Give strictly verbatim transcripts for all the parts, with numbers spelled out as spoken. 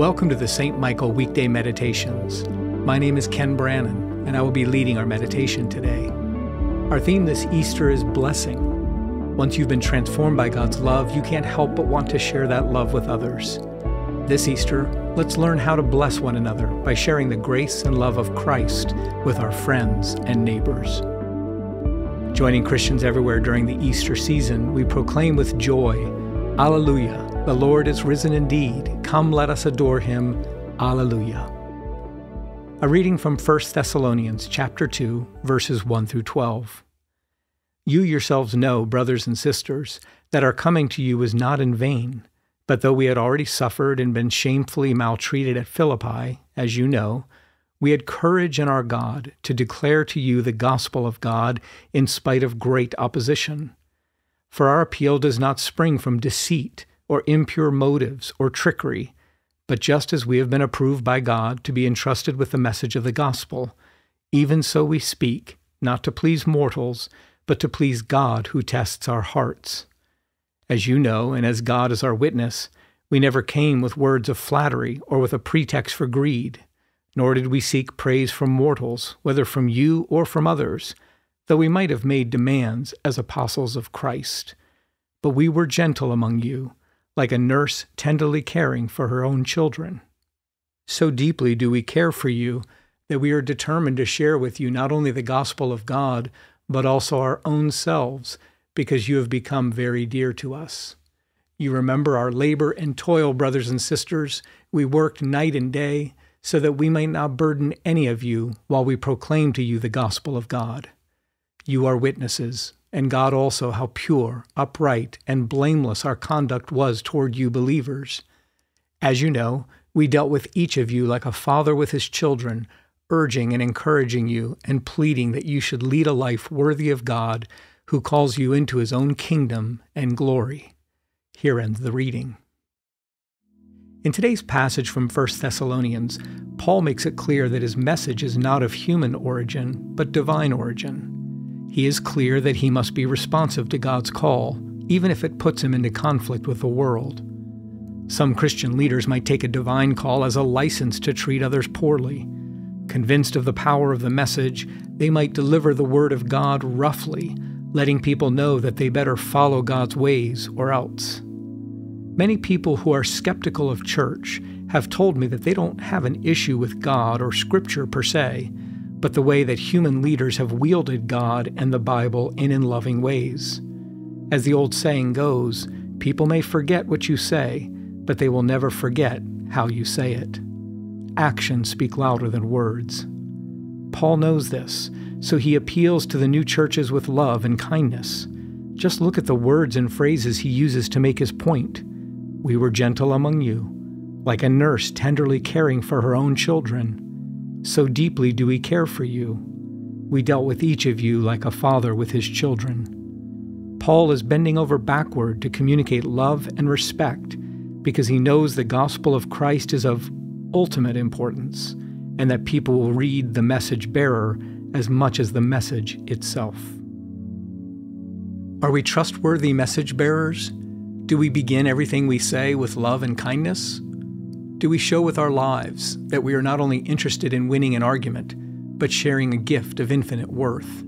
Welcome to the Saint Michael Weekday Meditations. My name is Ken Brannon, and I will be leading our meditation today. Our theme this Easter is blessing. Once you've been transformed by God's love, you can't help but want to share that love with others. This Easter, let's learn how to bless one another by sharing the grace and love of Christ with our friends and neighbors. Joining Christians everywhere during the Easter season, we proclaim with joy, Alleluia! The Lord is risen indeed. Come, let us adore him. Alleluia. A reading from First Thessalonians chapter two, verses one through twelve. You yourselves know, brothers and sisters, that our coming to you was not in vain, but though we had already suffered and been shamefully maltreated at Philippi, as you know, we had courage in our God to declare to you the gospel of God in spite of great opposition. For our appeal does not spring from deceit, or impure motives, or trickery, but just as we have been approved by God to be entrusted with the message of the gospel, even so we speak, not to please mortals, but to please God who tests our hearts. As you know, and as God is our witness, we never came with words of flattery or with a pretext for greed, nor did we seek praise from mortals, whether from you or from others, though we might have made demands as apostles of Christ. But we were gentle among you, like a nurse tenderly caring for her own children. So deeply do we care for you that we are determined to share with you not only the gospel of God, but also our own selves, because you have become very dear to us. You remember our labor and toil, brothers and sisters. We worked night and day, so that we might not burden any of you while we proclaim to you the gospel of God. You are witnesses, and God also, how pure, upright, and blameless our conduct was toward you believers. As you know, we dealt with each of you like a father with his children, urging and encouraging you and pleading that you should lead a life worthy of God, who calls you into his own kingdom and glory. Here ends the reading. In today's passage from First Thessalonians, Paul makes it clear that his message is not of human origin, but divine origin. He is clear that he must be responsive to God's call, even if it puts him into conflict with the world. Some Christian leaders might take a divine call as a license to treat others poorly. Convinced of the power of the message, they might deliver the word of God roughly, letting people know that they better follow God's ways or else. Many people who are skeptical of church have told me that they don't have an issue with God or Scripture per se, but the way that human leaders have wielded God and the Bible in in loving ways. As the old saying goes, people may forget what you say, but they will never forget how you say it. Actions speak louder than words. Paul knows this, so he appeals to the new churches with love and kindness. Just look at the words and phrases he uses to make his point. We were gentle among you, like a nurse tenderly caring for her own children. So deeply do we care for you. We dealt with each of you like a father with his children. Paul is bending over backward to communicate love and respect because he knows the gospel of Christ is of ultimate importance and that people will read the message bearer as much as the message itself. Are we trustworthy message bearers? Do we begin everything we say with love and kindness? Do we show with our lives that we are not only interested in winning an argument, but sharing a gift of infinite worth?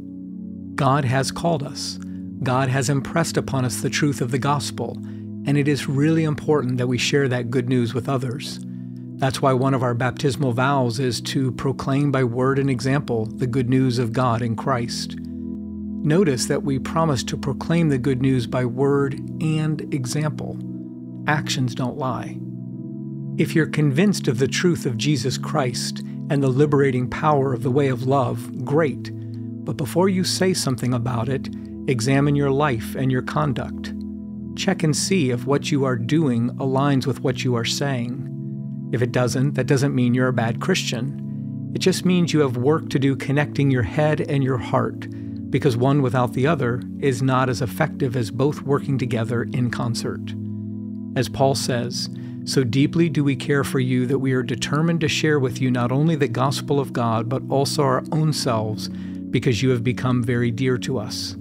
God has called us. God has impressed upon us the truth of the gospel, and it is really important that we share that good news with others. That's why one of our baptismal vows is to proclaim by word and example the good news of God in Christ. Notice that we promise to proclaim the good news by word and example. Actions don't lie. If you're convinced of the truth of Jesus Christ and the liberating power of the way of love, great. But before you say something about it, examine your life and your conduct. Check and see if what you are doing aligns with what you are saying. If it doesn't, that doesn't mean you're a bad Christian. It just means you have work to do connecting your head and your heart, because one without the other is not as effective as both working together in concert. As Paul says, so deeply do we care for you that we are determined to share with you not only the gospel of God, but also our own selves, because you have become very dear to us.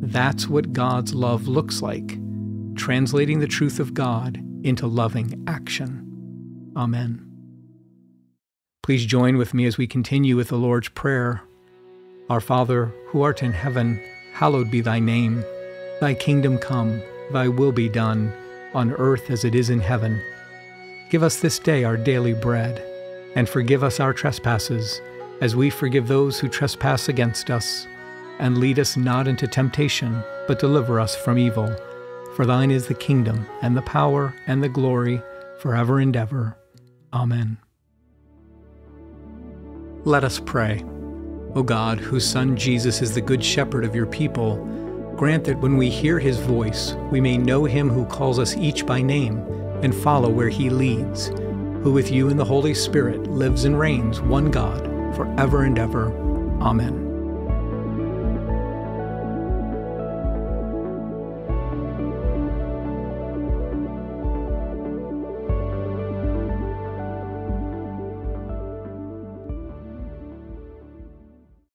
That's what God's love looks like, translating the truth of God into loving action. Amen. Please join with me as we continue with the Lord's Prayer. Our Father, who art in heaven, hallowed be thy name. Thy kingdom come, thy will be done, on earth as it is in heaven. Give us this day our daily bread, and forgive us our trespasses, as we forgive those who trespass against us. And lead us not into temptation, but deliver us from evil. For thine is the kingdom, and the power, and the glory, forever and ever. Amen. Let us pray. O God, whose Son Jesus is the Good Shepherd of your people, grant that when we hear his voice, we may know him who calls us each by name, and follow where he leads, who with you in the Holy Spirit lives and reigns, one God, forever and ever. Amen.